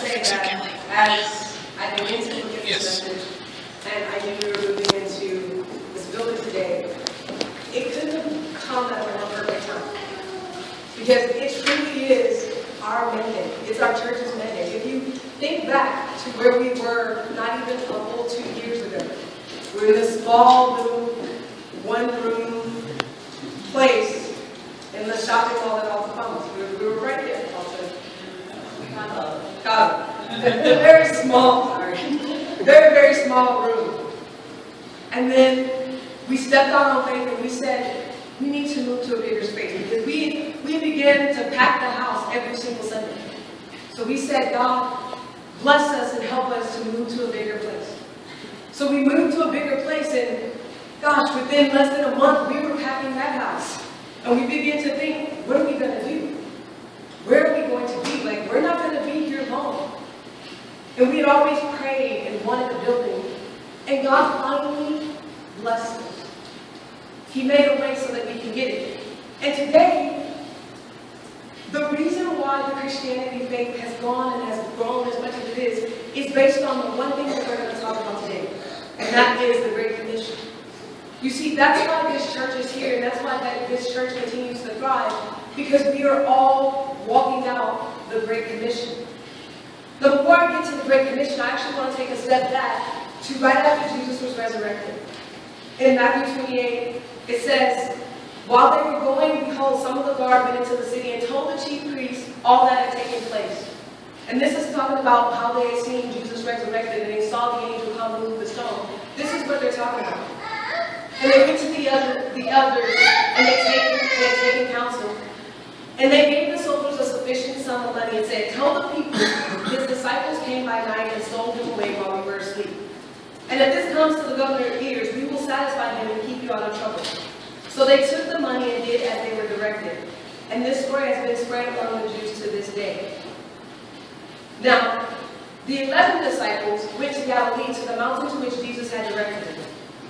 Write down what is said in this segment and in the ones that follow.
say that as I begin to look at this message, and I knew we were moving into this building today, it couldn't have come at the more perfect time. Because it truly is our mandate. It's our church's mandate. If you think back to where we were not even a whole 2 years ago, we were in this small little one-room place in the shopping mall at Alta Palmas. We were right there. Very small, very, very small room. And then we stepped on faith and we said, we need to move to a bigger space. Because we began to pack the house every single Sunday. So we said, God, bless us and help us to move to a bigger place. So we moved to a bigger place, and gosh, within less than a month, we were packing that house. And we began to think, what are we going to do? Where are we going to be? Like, we're not going to be here long. And we had always prayed and wanted a building. And God finally blessed us. He made a way so that we can get it. And today, the reason why the Christianity faith has gone and has grown as much as it is based on the one thing that we're going to talk about today. And that is the Great Commission. You see, that's why this church is here, and that's why this church continues to thrive, because we are all walking out the Great Commission. Now, before I get to the Great Commission, I actually want to take a step back to right after Jesus was resurrected. In Matthew 28, it says, while they were going, behold, some of the guard went into the city and told the chief priests all that had taken place. And this is talking about how they had seen Jesus resurrected, and they saw the angel come move the stone. This is what they're talking about. And they went to the others, and they had taken counsel. And they gave the soldiers a sufficient sum of money and said, tell the people, his disciples came by night and sold him away while we were asleep. And if this comes to the governor's ears, we will satisfy him and keep you out of trouble. So they took the money and did as they were directed. And this story has been spread among the Jews to this day. Now, the 11 disciples went to Galilee, to the mountain to which Jesus had directed them.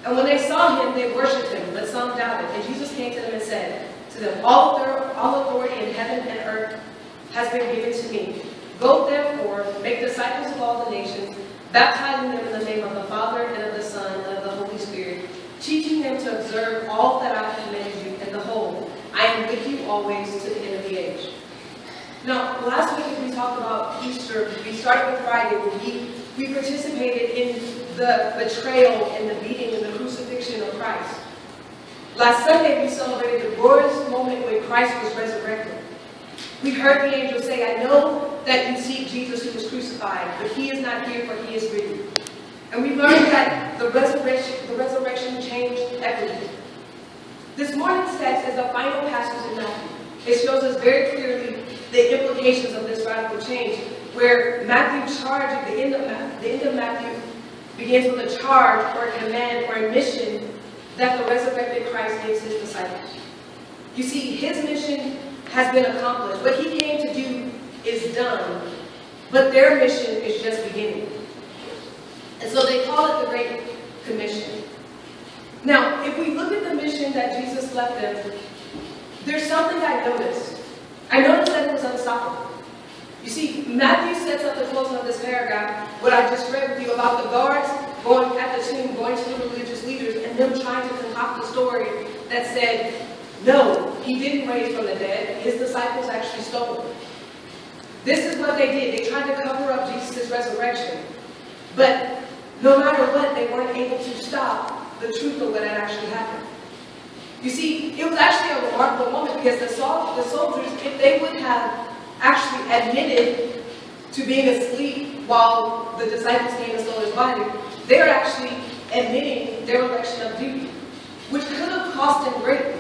And when they saw him, they worshipped him, but some doubted. And Jesus came to them and said to them, all authority in heaven and earth has been given to me. Go therefore, make disciples of all the nations, baptizing them in the name of the Father, and of the Son, and of the Holy Spirit, teaching them to observe all that I have commanded you, and behold, I am with you always to the end of the age. Now, last week we talked about Easter. We started with Friday, where we participated in the betrayal and the beating and the crucifixion of Christ. Last Sunday, we celebrated the glorious moment when Christ was resurrected. We heard the angel say, I know that you seek Jesus who was crucified, but he is not here, for he is with you. And we learned that the resurrection changed everything. This morning's text is the final passage in Matthew. It shows us very clearly the implications of this radical change, where Matthew charged at the end of Matthew, begins with a charge or a command or a mission that the resurrected Christ gives his disciples. You see, his mission has been accomplished. What he came to do is done, but their mission is just beginning. And so they call it the Great Commission. Now, if we look at the mission that Jesus left them, there's something I noticed. I noticed that it was unstoppable. You see, Matthew sets up the closing of this paragraph, what I just read with you about the guards going at the tomb, going to the religious leaders, and them trying to concoct a story that said, no, he didn't raise from the dead. His disciples actually stole him. This is what they did. They tried to cover up Jesus' resurrection. But no matter what, they weren't able to stop the truth of what had actually happened. You see, it was actually a remarkable moment, because the soldiers, if they would have actually admitted to being asleep while the disciples came and stole his body, they are actually admitting their election of duty, which could have cost them greatly,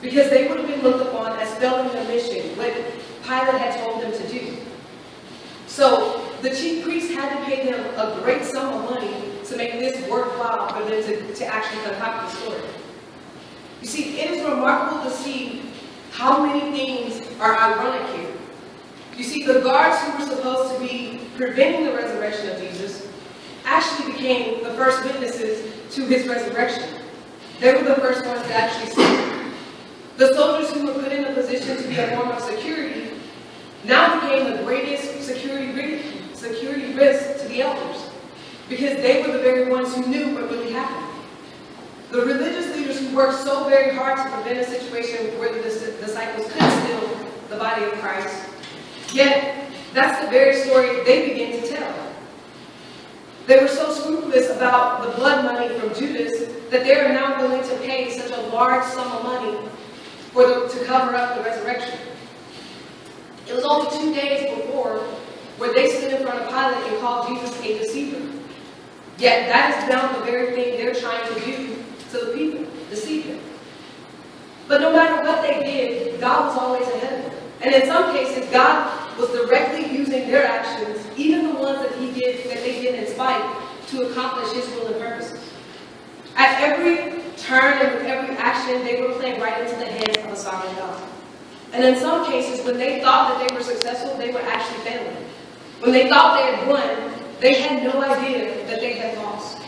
because they would have been looked upon as failing the mission, what Pilate had told them to do. So the chief priests had to pay them a great sum of money to make this worthwhile for them to actually concoct the story. You see, it is remarkable to see how many things are ironic here. You see, the guards who were supposed to be preventing the resurrection of Jesus actually became the first witnesses to his resurrection. They were the first ones to actually see him. The soldiers who were put in a position to be a form of security now became the greatest security risk to the elders, because they were the very ones who knew what really happened. The religious leaders who worked so very hard to prevent a situation where the disciples couldn't steal the body of Christ, yet that's the very story they began to tell. They were so scrupulous about the blood money from Judas that they are now willing to pay such a large sum of money to cover up the resurrection. It was only 2 days before where they stood in front of Pilate and called Jesus a deceiver. Yet that is now the very thing they're trying to do to the people, deceive them. But no matter what they did, God was always ahead of them. And in some cases, God was directly using their actions, even the ones that they did in spite, to accomplish His will and purposes. At every turn and with every action, they were playing right into the hands of a sovereign God. And in some cases, when they thought that they were successful, they were actually failing. When they thought they had won, they had no idea that they had lost.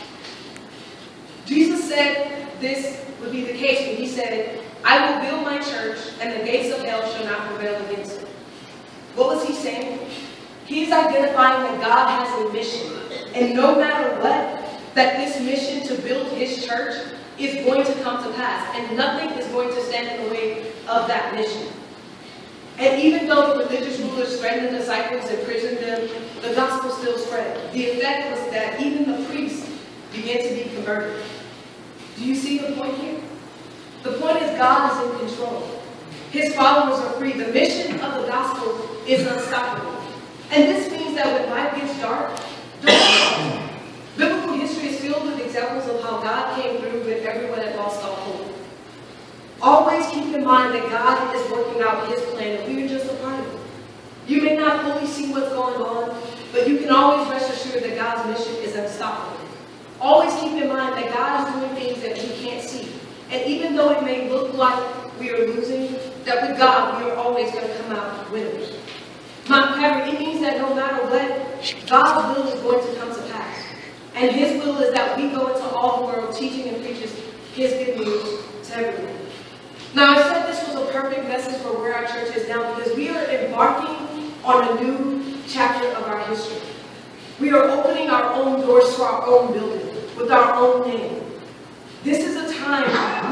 Jesus said this would be the case when He said, "I will build my church, and the gates of hell shall not prevail against it." What was He saying? He's identifying that God has a mission, and no matter what, that this mission to build His church is going to come to pass, and nothing is going to stand in the way of that mission. And even though the religious rulers threatened the disciples and imprisoned them, the gospel still spread. The effect was that even the priests began to be converted. Do you see the point here? The point is God is in control. His followers are free. The mission of the gospel is unstoppable. And this means that when life gets dark, don't stop. Biblical history is filled with examples of how God came through when everyone had lost all hope. Always keep in mind that God is working out His plan, and we are just a part of it. You may not fully see what's going on, but you can always rest assured that God's mission is unstoppable. Always keep in mind that God is doing things that we can't see. And even though it may look like we are losing, that with God, we are always going to come out winners. It means that no matter what, God's will is going to come to pass. And His will is that we go into all the world teaching and preaching His good news to everyone. Now, I said this was a perfect message for where our church is now because we are embarking on a new chapter of our history. We are opening our own doors to our own building with our own name. This is a time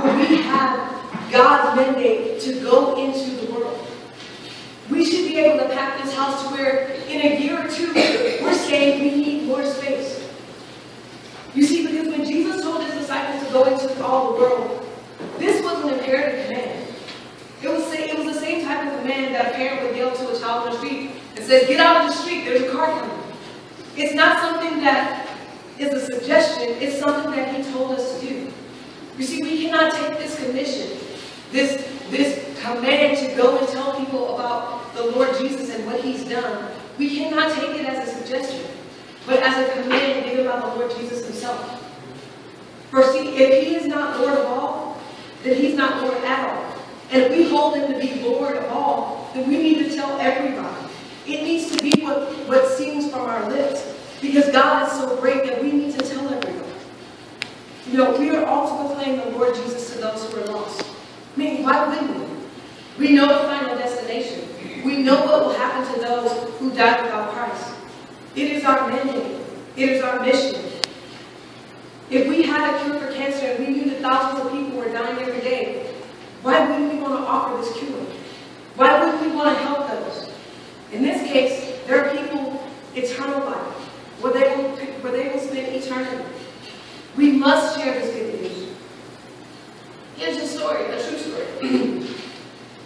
where we have God's mandate to go into the world. We should be able to pack this house to where in a year or two we're saying we need more space. You see, because when Jesus told His disciples to go into all the world, this was an imperative command. It was the same type of command that a parent would yell to a child on the street and says, "Get out of the street, there's a car coming." It's not something that is a suggestion, it's something that He told us to do. You see, we cannot take this commission, this command to go and tell people about the Lord Jesus and what He's done. We cannot take it as a suggestion, but as a command given by the Lord Jesus Himself. For see, if He is not Lord of all, then He's not Lord at all. And if we hold Him to be Lord of all, then we need to tell everybody. It needs to be what seems from our lips, because God is so great that we need to tell everyone. You know, we are all to proclaim the Lord Jesus to those who are lost. I mean, why wouldn't we? We know the final destination. We know what will happen to those who died without Christ. It is our mandate. It is our mission. If we had a cure for cancer and we knew that thousands of people were dying every day, why wouldn't we want to offer this cure? Why wouldn't we want to help those? In this case, there are people eternal life, where they will spend eternity. We must share this good news. Here's a story, a true story.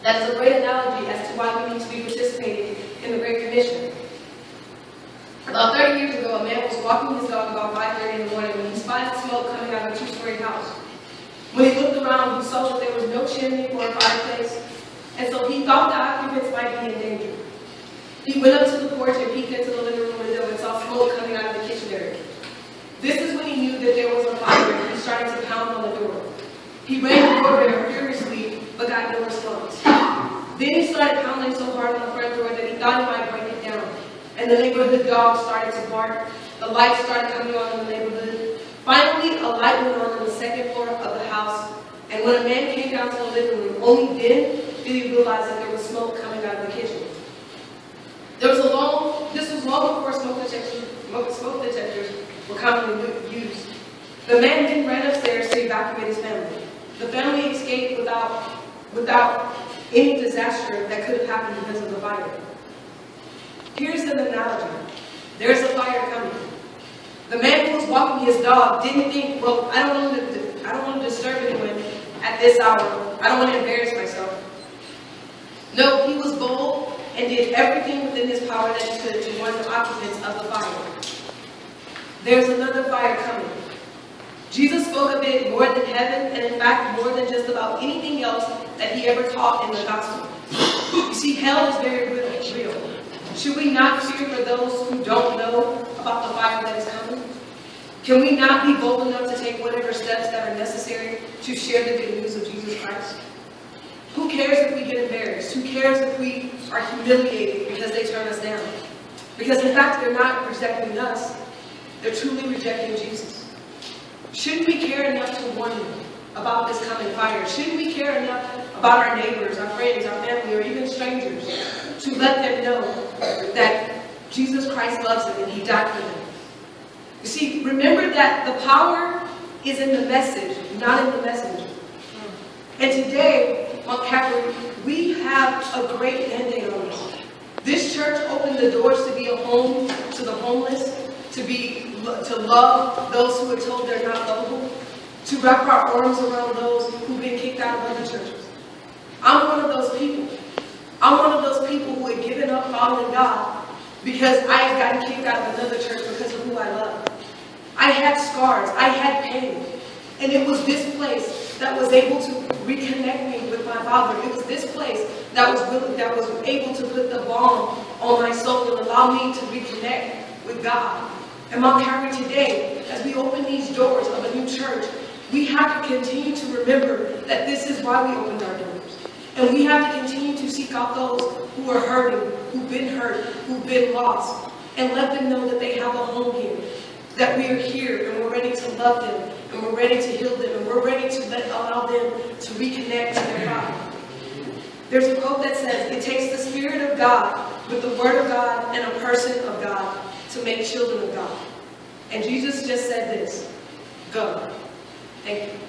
That is a great analogy as to why we need to be participating in the Great Commission. About 30 years ago, a man was walking his dog about 5:30 in the morning when he spotted smoke coming out of a two-story house. When he looked around, he saw that there was no chimney or fireplace, and so he thought the occupants might be in danger. He went up to the porch and peeked into the living room window and saw smoke coming out of the kitchen area. This is when he knew that there was a fire, and he started to pound on the door. He rang the doorbell furiously, but got no response. Then he started pounding so hard on the front door that he thought he might break it down. And the neighborhood dog started to bark. The lights started coming on in the neighborhood. Finally, a light went on the second floor of the house. And when a man came down to the living room, only then did he realize that there was smoke coming out of the kitchen. This was long before smoke detectors were commonly used. The man then ran upstairs to evacuate his family. The family escaped without any disaster that could have happened because of the fire. Here's an analogy. There's a fire coming. The man who was walking his dog didn't think, well, I don't want to disturb anyone at this hour. I don't want to embarrass myself. No, he was bold and did everything within his power that he could to warn the occupants of the fire. There's another fire coming. Jesus spoke of it more than heaven, and in fact, more than just about anything else that he ever taught in the gospel. You see, hell is very real. Should we not fear for those who don't know about the fire that is coming? Can we not be bold enough to take whatever steps that are necessary to share the good news of Jesus Christ? Who cares if we get embarrassed? Who cares if we are humiliated because they turn us down? Because in fact, they're not rejecting us. They're truly rejecting Jesus. Shouldn't we care enough to warn them about this coming fire? Shouldn't we care enough about our neighbors, our friends, our family, or even strangers to let them know that Jesus Christ loves them and he died for them? You see, remember that the power is in the message, not in the messenger. And today, on Calvary, we have a great mandate on us. This church opened the doors to be a home to the homeless, to love those who are told they're not lovable, to wrap our arms around those who've been kicked out of other churches. I'm one of those people. I'm one of those people who had given up following God because I had gotten kicked out of another church because of who I love. I had scars. I had pain. And it was this place that was able to reconnect me with my Father. It was this place that was able to put the balm on my soul and allow me to reconnect with God. And Mount Calvary today, as we open these doors of a new church, we have to continue to remember that this is why we opened our doors. And we have to continue to seek out those who are hurting, who've been hurt, who've been lost, and let them know that they have a home here, that we are here and we're ready to love them, and we're ready to heal them, and we're ready to allow them to reconnect to their God. There's a quote that says, "It takes the Spirit of God with the Word of God and a person of God to make children of God." And Jesus just said this: go. Thank you.